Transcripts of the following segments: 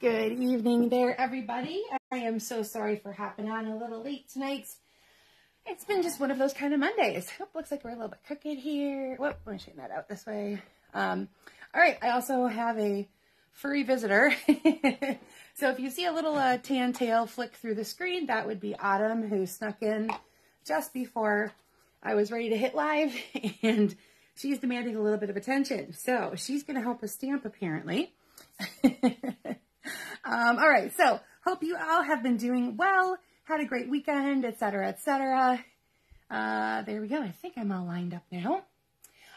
Good evening there, everybody. I am so sorry for hopping on a little late tonight. It's been just one of those kind of Mondays. Oh, looks like we're a little bit crooked here. Whoop, let me straighten that out this way. All right, I also have a furry visitor. So if you see a little tan tail flick through the screen, that would be Autumn, who snuck in just before I was ready to hit live, and she's demanding a little bit of attention. So she's going to help us stamp, apparently. All right, so hope you all have been doing well, had a great weekend, etc., etc. There we go. I think I'm all lined up now.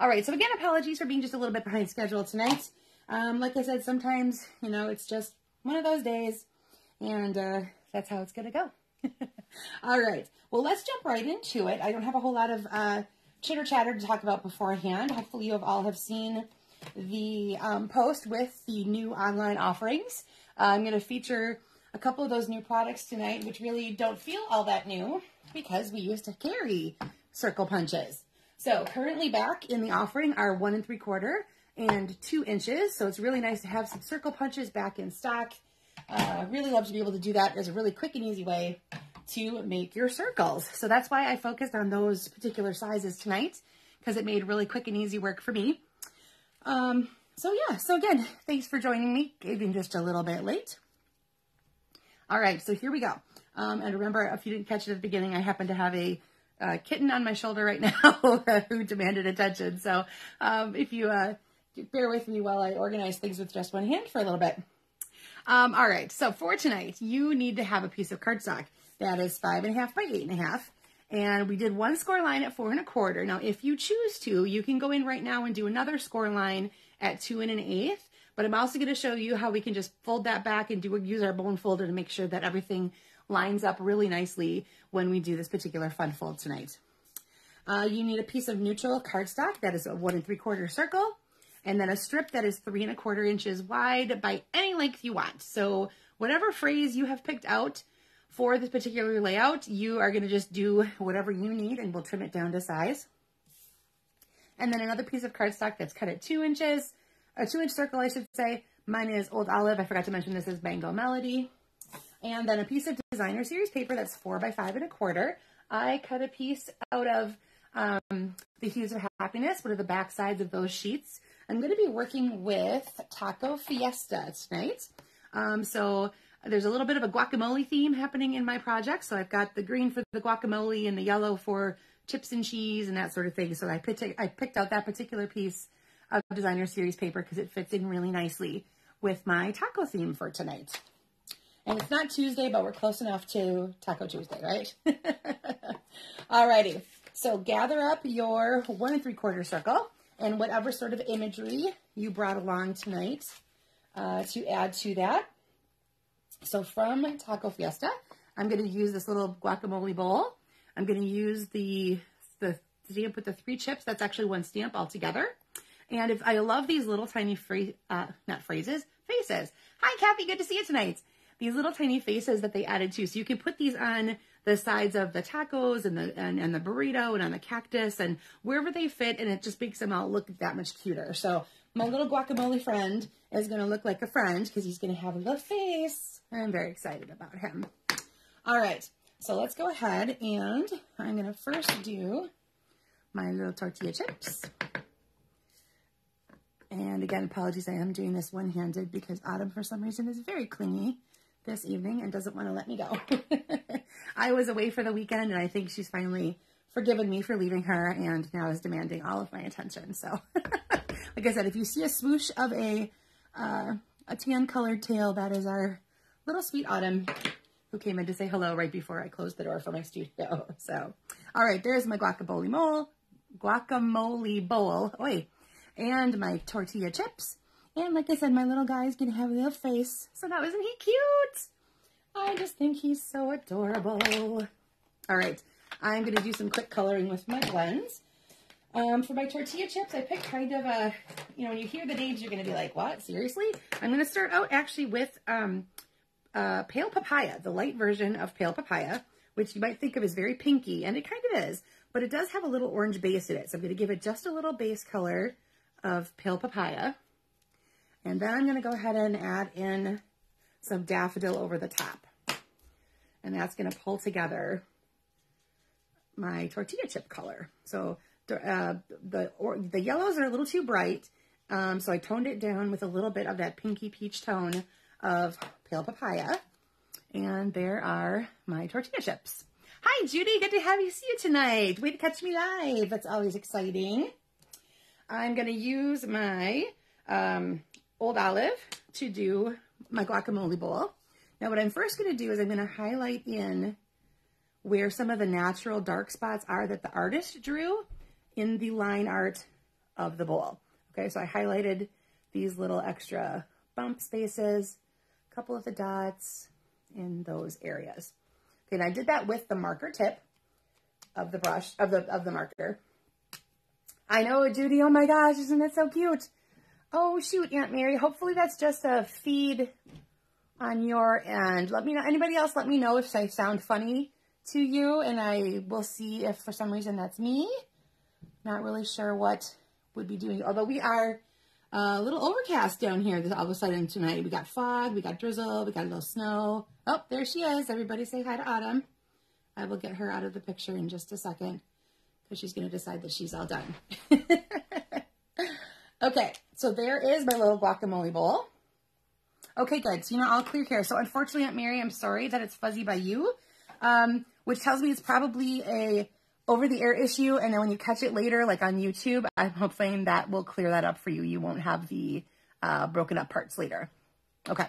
All right, so again, apologies for being just a little bit behind schedule tonight. Like I said, sometimes, you know, it's just one of those days, and that's how it's going to go. All right, well, let's jump right into it. I don't have a whole lot of chitter-chatter to talk about beforehand. Hopefully you all have seen the post with the new online offerings. I'm going to feature a couple of those new products tonight, which really don't feel all that new because we used to carry circle punches. So currently back in the offering are 1 3/4 and 2 inches. So it's really nice to have some circle punches back in stock. I really love to be able to do that as a really quick and easy way to make your circles. So that's why I focused on those particular sizes tonight, because it made really quick and easy work for me. So yeah, so again, thanks for joining me, even just a little bit late. All right, so here we go. And remember, if you didn't catch it at the beginning, I happen to have a kitten on my shoulder right now who demanded attention. So if you bear with me while I organize things with just one hand for a little bit. All right, so for tonight, you need to have a piece of cardstock that is 5.5 by 8.5. And we did one score line at 4 1/4. Now, if you choose to, you can go in right now and do another score line at 2 1/8. But I'm also going to show you how we can just fold that back and use our bone folder to make sure that everything lines up really nicely when we do this particular fun fold tonight. You need a piece of neutral cardstock that is a 1 3/4 circle, and then a strip that is 3 1/4 inches wide by any length you want. So whatever phrase you have picked out for this particular layout, you are going to just do whatever you need, and we'll trim it down to size. And then another piece of cardstock that's cut at 2 inches, a 2-inch circle, I should say. Mine is Old Olive. I forgot to mention this is Mango Melody. And then a piece of Designer Series paper that's 4 by 5 1/4. I cut a piece out of the Hues of Happiness, one of the back sides of those sheets. I'm going to be working with Taco Fiesta tonight. So there's a little bit of a guacamole theme happening in my project. So I've got the green for the guacamole and the yellow for chips and cheese and that sort of thing. So I picked out that particular piece of Designer Series paper because it fits in really nicely with my taco theme for tonight. And it's not Tuesday, but we're close enough to Taco Tuesday, right? Alrighty. So gather up your 1 3/4 circle and whatever sort of imagery you brought along tonight to add to that. So from Taco Fiesta, I'm going to use this little guacamole bowl. I'm going to use the stamp with the 3 chips. That's actually 1 stamp altogether. And if I love these little tiny faces. Hi, Kathy. Good to see you tonight. These little tiny faces that they added too. So you can put these on the sides of the tacos and the burrito and on the cactus and wherever they fit. And it just makes them all look that much cuter. So my little guacamole friend is going to look like a friend because he's going to have a little face. I'm very excited about him. All right, so let's go ahead and I'm going to first do my little tortilla chips. And again, apologies, I am doing this one-handed because Autumn, for some reason, is very clingy this evening and doesn't want to let me go. I was away for the weekend, and I think she's finally forgiven me for leaving her and now is demanding all of my attention. So like I said, if you see a swoosh of a tan colored tail, that is our little sweet Autumn who came in to say hello right before I closed the door for my studio. So, all right, there's my guacamole bowl, oi, and my tortilla chips. And like I said, my little guy's gonna have a little face. So now isn't he cute? I just think he's so adorable. All right, I'm gonna do some quick coloring with my blends. For my tortilla chips, I picked kind of a, you know, when you hear the names, you're going to be like, what? Seriously? I'm going to start out actually with pale papaya, the light version of pale papaya, which you might think of as very pinky, and it kind of is, but it does have a little orange base in it. So I'm going to give it just a little base color of pale papaya. And then I'm going to go ahead and add in some daffodil over the top. And that's going to pull together my tortilla chip color. So the yellows are a little too bright, so I toned it down with a little bit of that pinky peach tone of pale papaya. And there are my tortilla chips. Hi, Judy. Good to have you see you tonight. Way to catch me live. That's always exciting. I'm going to use my Old Olive to do my guacamole bowl. Now, what I'm first going to do is I'm going to highlight in where some of the natural dark spots are that the artist drew in the line art of the bowl. Okay, so I highlighted these little extra bump spaces, a couple of the dots in those areas. Okay, and I did that with the marker tip of the brush, of the marker. I know, Judy, oh my gosh, isn't that so cute? Oh shoot, Aunt Mary, hopefully that's just a feed on your end. Let me know, anybody else, let me know if I sound funny to you, and I will see if for some reason that's me. Not really sure what would be doing, although we are a little overcast down here all of a sudden tonight. We got fog, we got drizzle, we got a little snow. Oh, there she is. Everybody say hi to Autumn. I will get her out of the picture in just a second because she's going to decide that she's all done. Okay, so there is my little guacamole bowl. Okay, good. So, you know, all clear here. So, unfortunately, Aunt Mary, I'm sorry that it's fuzzy by you, which tells me it's probably a over-the-air issue, and then when you catch it later, like on YouTube, I'm hoping that will clear that up for you. You won't have the broken up parts later. Okay.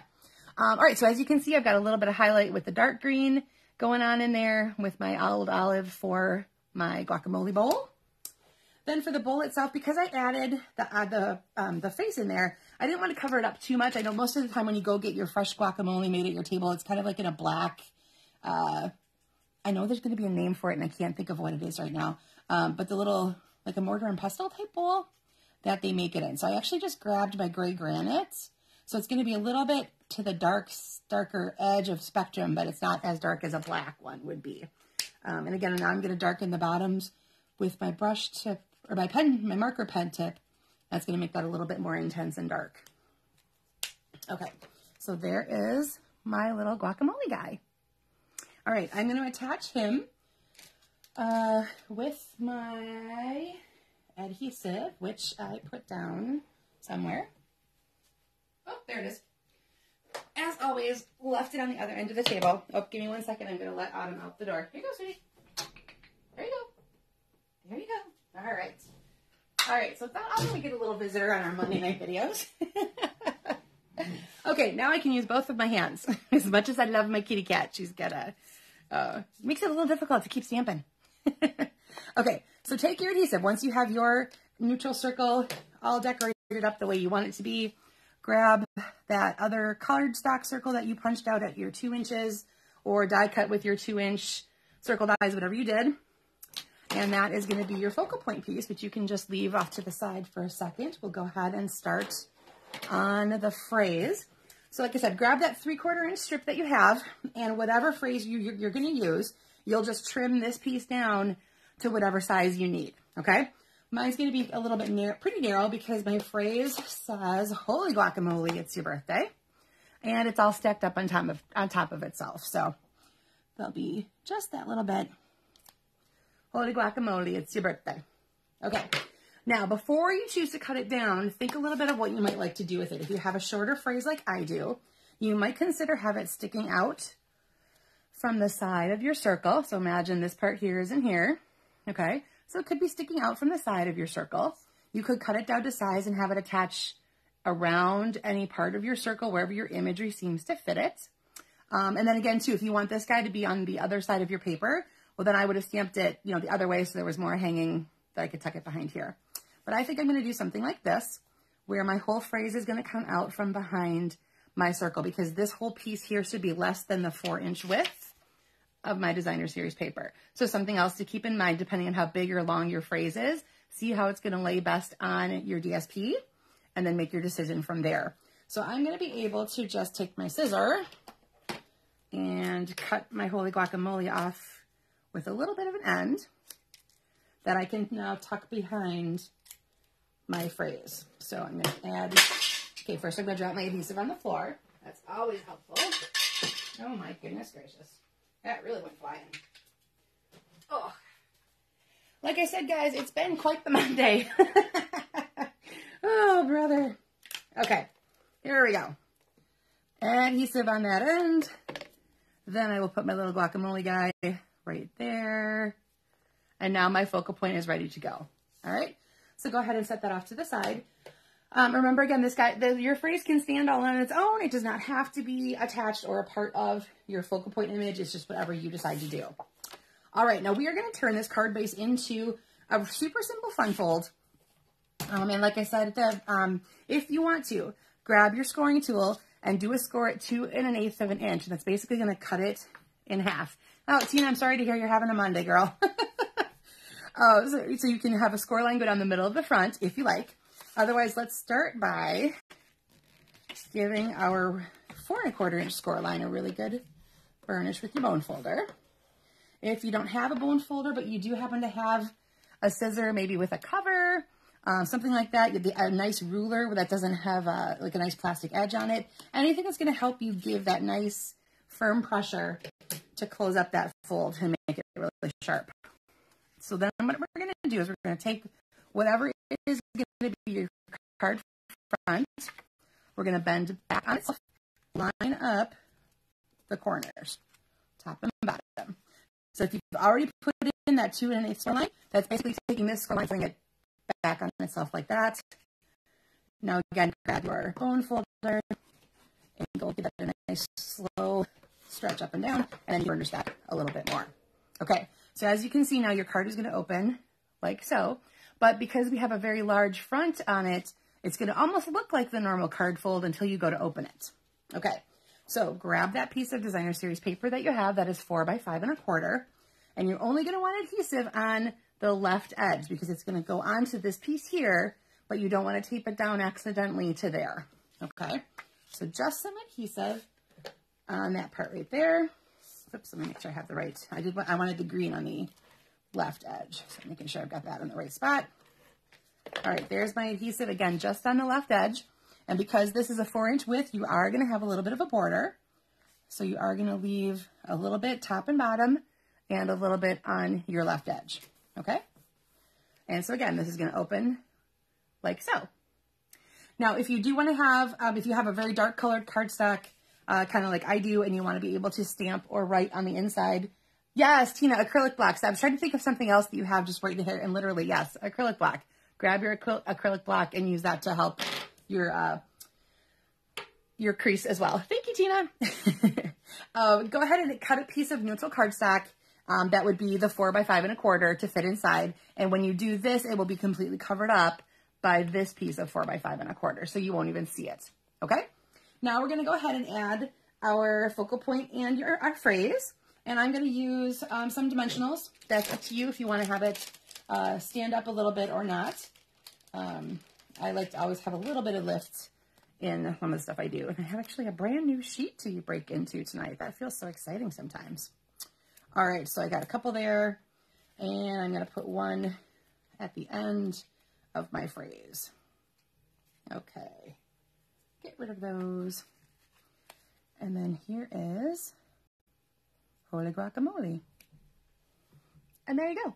All right, so as you can see, I've got a little bit of highlight with the dark green going on in there with my Old Olive for my guacamole bowl. Then for the bowl itself, because I added the face in there, I didn't want to cover it up too much. I know most of the time when you go get your fresh guacamole made at your table, it's kind of like in a black, I know there's going to be a name for it and I can't think of what it is right now, but the little, like a mortar and pestle type bowl that they make it in. So I actually just grabbed my gray granite. So it's going to be a little bit to the darker edge of spectrum, but it's not as dark as a black one would be. And again, now I'm going to darken the bottoms with my brush tip, or my marker pen tip. That's going to make that a little bit more intense and dark. Okay, so there is my little guacamole guy. All right, I'm going to attach him with my adhesive, which I put down somewhere. Oh, there it is. As always, left it on the other end of the table. Oh, give me one second. I'm going to let Autumn out the door. Here you go, sweetie. There you go. There you go. All right. All right, so that also we get a little visitor on our Monday night videos. Okay, now I can use both of my hands. As much as I love my kitty cat, she's got a, makes it a little difficult to keep stamping. Okay, so take your adhesive. Once you have your neutral circle all decorated up the way you want it to be, grab that other colored stock circle that you punched out at your 2 inches or die cut with your 2-inch circle dies, whatever you did. And that is going to be your focal point piece, which you can just leave off to the side for a second. We'll go ahead and start on the phrase. So like I said, grab that 3/4-inch strip that you have, and whatever phrase you're going to use, you'll just trim this piece down to whatever size you need, okay? Mine's going to be a little bit narrow, pretty narrow, because my phrase says, holy guacamole, it's your birthday. And it's all stacked up on top of itself. So there'll be just that little bit. Holy guacamole, it's your birthday. Okay, now before you choose to cut it down, think a little bit of what you might like to do with it. If you have a shorter phrase like I do, you might consider have it sticking out from the side of your circle. So imagine this part here is in here, okay? So it could be sticking out from the side of your circle. You could cut it down to size and have it attach around any part of your circle, wherever your imagery seems to fit it. And then again, too, if you want this guy to be on the other side of your paper, well, then I would have stamped it, you know, the other way so there was more hanging that I could tuck it behind here. But I think I'm going to do something like this, where my whole phrase is going to come out from behind my circle, because this whole piece here should be less than the 4-inch width of my Designer Series paper. So something else to keep in mind, depending on how big or long your phrase is, see how it's going to lay best on your DSP, and then make your decision from there. So I'm going to be able to just take my scissor and cut my holy guacamole off with a little bit of an end that I can now tuck behind my phrase. So I'm going to add, okay, first I'm going to drop my adhesive on the floor. That's always helpful. Goodness gracious. That really went flying. Oh. Like I said, guys, it's been quite the Monday. Oh, brother. Okay. Here we go. Adhesive on that end. Then I will put my little guacamole guy right there. And now my focal point is ready to go. All right. So go ahead and set that off to the side. Remember, again, this guy, your phrase can stand all on its own. It does not have to be attached or a part of your focal point image. It's just whatever you decide to do. All right. Now we are going to turn this card base into a super simple fun fold. And like I said, if you want to, grab your scoring tool and do a score at 2 1/8 of an inch. That's basically going to cut it in half. Oh, Tina, I'm sorry to hear you're having a Monday, girl. So you can have a score line go down the middle of the front if you like. Otherwise, let's start by giving our 4 1/4 inch score line a really good burnish with your bone folder. If you don't have a bone folder, but you do happen to have a scissor, maybe with a cover, something like that, a nice ruler that doesn't have like a nice plastic edge on it, anything that's going to help you give that nice firm pressure to close up that fold and make it really sharp. So then what we're going to do is we're going to take whatever it is going to be your card front, we're going to bend back on itself, line up the corners, top and bottom. So if you've already put in that 2 1/8 score line, that's basically taking this score line, putting it back on itself like that. Now again, grab your bone folder and go give that a nice slow stretch up and down, and then you burnish that a little bit more. Okay, so as you can see now, your card is going to open like so. But because we have a very large front on it, it's going to almost look like the normal card fold until you go to open it. Okay, so grab that piece of Designer Series paper that you have that is 4 by 5 1/4. And you're only going to want adhesive on the left edge because it's going to go onto this piece here, but you don't want to tape it down accidentally to there. Okay, so just some adhesive on that part right there. Oops, let me make sure I have the right. I wanted the green on the left edge, so I'm making sure I've got that in the right spot. All right, there's my adhesive, again, just on the left edge. And because this is a 4 inch width, you are going to have a little bit of a border. So you are going to leave a little bit top and bottom and a little bit on your left edge, okay? And so again, this is going to open like so. Now, if you do want to have, if you have a very dark colored cardstock, kind of like I do, and you want to be able to stamp or write on the inside, yes, Tina, acrylic blocks. I was trying to think of something else that you have just right in here, and literally, yes, acrylic block. Grab your acrylic block and use that to help your crease as well. Thank you, Tina. Go ahead and cut a piece of neutral cardstock. That would be the 4 by 5 1/4 to fit inside. And when you do this, it will be completely covered up by this piece of 4 by 5 1/4, so you won't even see it. Okay. Now we're going to go ahead and add our focal point and our phrase. And I'm going to use some dimensionals. That's up to you if you want to have it stand up a little bit or not. I like to always have a little bit of lift in some of the stuff I do. And I have actually a brand new sheet to break into tonight. That feels so exciting sometimes. All right, so I got a couple there. And I'm going to put one at the end of my phrase. Okay, get rid of those. And then here is holy guacamole. And there you go.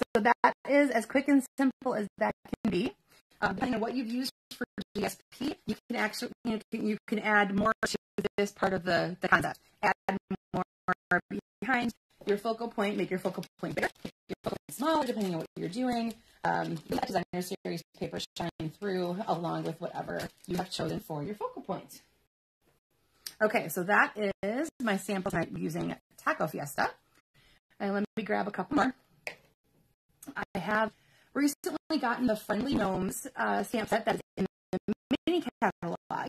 So that is as quick and simple as that can be. Depending on what you've used for GSP, you can actually, you can add more to this part of the concept. Add more behind your focal point, make your focal point bigger, your focal point smaller, depending on what you're doing. That Designer Series paper shine through along with whatever you have chosen for your focal point. Okay, so that is my sample tonight using Taco Fiesta. And let me grab a couple more. I have recently gotten the Friendly Gnomes stamp set that's in the mini catalog.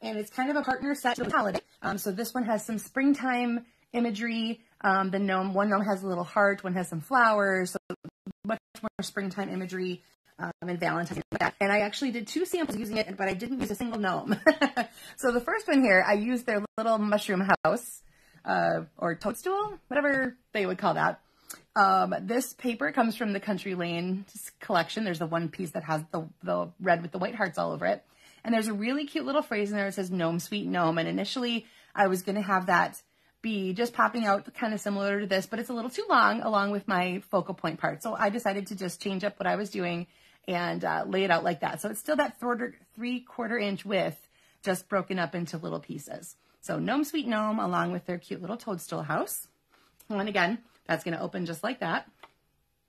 And it's kind of a partner set to the holiday. So this one has some springtime imagery. One gnome has a little heart, one has some flowers, so much more springtime imagery. And Valentine's Day. And I actually did 2 samples using it, but I didn't use a single gnome. So the first one here, I used their little mushroom house, or toadstool, whatever they would call that. This paper comes from the Country Lane collection. There's the one piece that has the red with the white hearts all over it. And there's a really cute little phrase in there that says gnome, sweet gnome. And initially I was going to have that be just popping out kind of similar to this, but it's a little too long along with my focal point part. So I decided to just change up what I was doing and lay it out like that. So it's still that 3/4 inch width, just broken up into little pieces. So gnome, sweet gnome, along with their cute little toadstool house. And again, that's going to open just like that,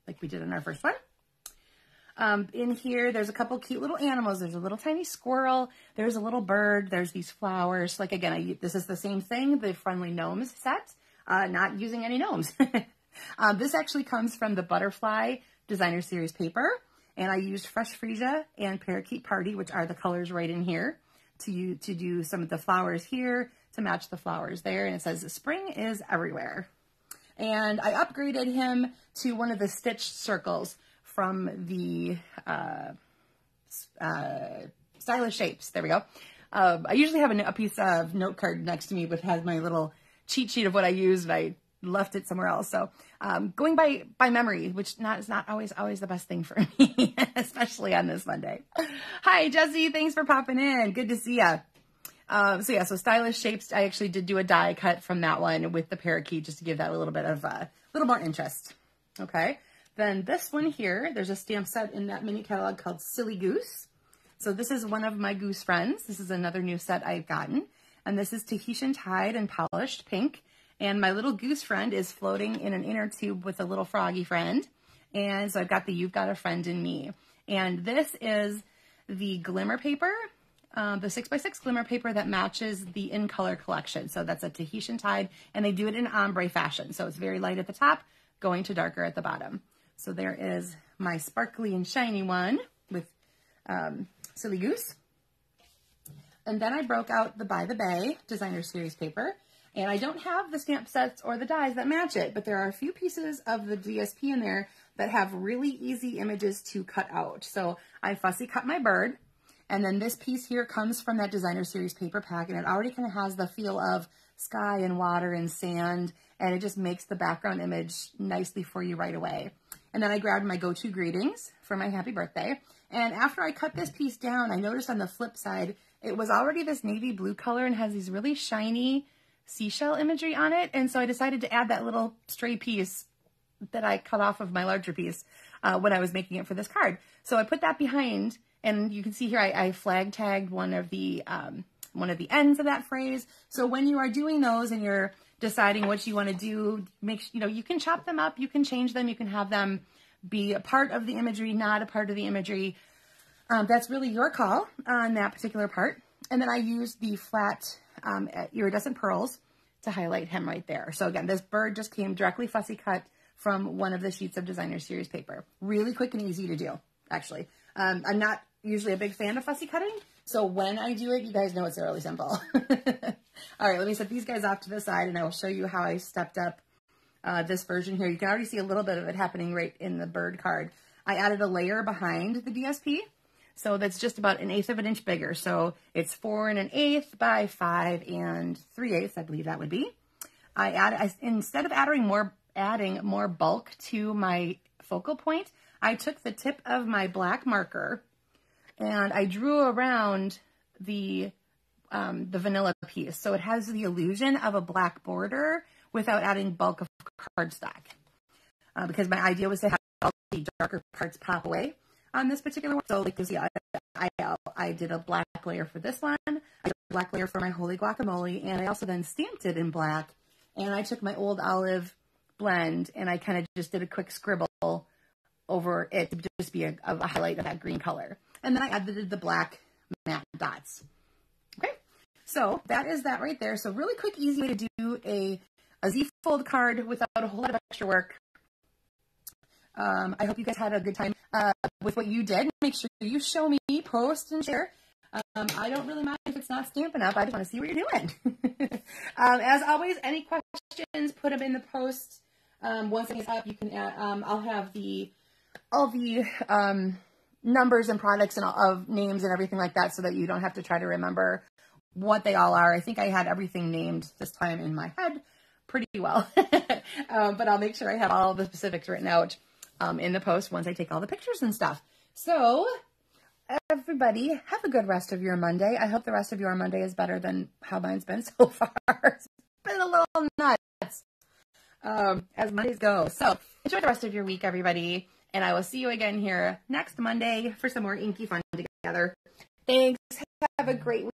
like we did in our first one. In here, there's a couple cute little animals. There's a little tiny squirrel. There's a little bird. There's these flowers. Like, again, this is the same thing, the Friendly Gnomes set, not using any gnomes. This actually comes from the Butterfly Designer Series paper, and I used Fresh Freesia and Parakeet Party, which are the colors right in here, to do some of the flowers here to match the flowers there. And it says, spring is everywhere. And I upgraded him to one of the stitched circles from the Stylish Shapes. There we go. I usually have a piece of note card next to me, but it has my little cheat sheet of what I used, and I left it somewhere else. So going by memory, which is not always the best thing for me, especially on this Monday. Hi, Jesse. Thanks for popping in. Good to see ya. So Stylish Shapes, I actually did do a die cut from that one with the parakeet just to give that a little bit of a little more interest. Okay. Then this one here, there's a stamp set in that mini catalog called Silly Goose. So this is one of my goose friends. This is another new set I've gotten. And this is Tahitian Tide and Polished Pink. And my little goose friend is floating in an inner tube with a little froggy friend. And so I've got the You've Got a Friend in Me. And this is the Glimmer Paper, the 6x6 Glimmer Paper that matches the In Color collection. So that's a Tahitian Tide. And they do it in ombre fashion. So it's very light at the top, going to darker at the bottom. So there is my sparkly and shiny one with Silly Goose. And then I broke out the By the Bay Designer Series paper. And I don't have the stamp sets or the dies that match it, but there are a few pieces of the DSP in there that have really easy images to cut out. So I fussy cut my bird. And then this piece here comes from that Designer Series paper pack, and it already kind of has the feel of sky and water and sand, and it just makes the background image nicely for you right away. And then I grabbed my Go To Greetings for my happy birthday. And after I cut this piece down, I noticed on the flip side, it was already this navy blue color and has these really shiny seashell imagery on it. And so I decided to add that little stray piece that I cut off of my larger piece when I was making it for this card. So I put that behind, and you can see here I flag tagged one of the ends of that phrase. So when you are doing those and you're deciding what you want to do, you can chop them up, you can change them, you can have them be a part of the imagery, not a part of the imagery. That's really your call on that particular part. And then I used the flat Iridescent Pearls to highlight him right there. So again, this bird just came directly fussy cut from one of the sheets of Designer Series paper. Really quick and easy to do, actually. I'm not usually a big fan of fussy cutting, so when I do it, you guys know it's really simple. All right, let me set these guys off to the side, and I will show you how I stepped up this version here. You can already see a little bit of it happening right in the bird card. I added a layer behind the DSP, so that's just about 1/8 of an inch bigger. So it's 4 1/8 by 5 3/8, I believe that would be. Instead of adding more bulk to my focal point, I took the tip of my black marker, and I drew around the vanilla piece. So it has the illusion of a black border without adding bulk of cardstock. Because my idea was to have all the darker parts pop away on this particular one. So like you see, I did a black layer for this one. I did a black layer for my Holy Guacamole. And I also then stamped it in black. And I took my Old Olive blend, and I kind of just did a quick scribble over it to just be a highlight of that green color. And then I added the black matte dots. Okay, so that is that right there. So really quick, easy way to do a Z-fold card without a whole lot of extra work. I hope you guys had a good time with what you did. Make sure you show me, post, and share. I don't really mind if it's not stamping up. I just want to see what you're doing. As always, any questions, put them in the post. Once it's up, you can add, I'll have all the numbers and products and of names and everything like that, so that you don't have to try to remember what they all are. I think I had everything named this time in my head pretty well, but I'll make sure I have all the specifics written out in the post once I take all the pictures and stuff. So everybody. Have a good rest of your Monday. I hope the rest of your Monday is better than how mine's been so far. It's been a little nuts as Mondays go. So enjoy the rest of your week, everybody. And I will see you again here next Monday for some more inky fun together. Thanks. Have a great week.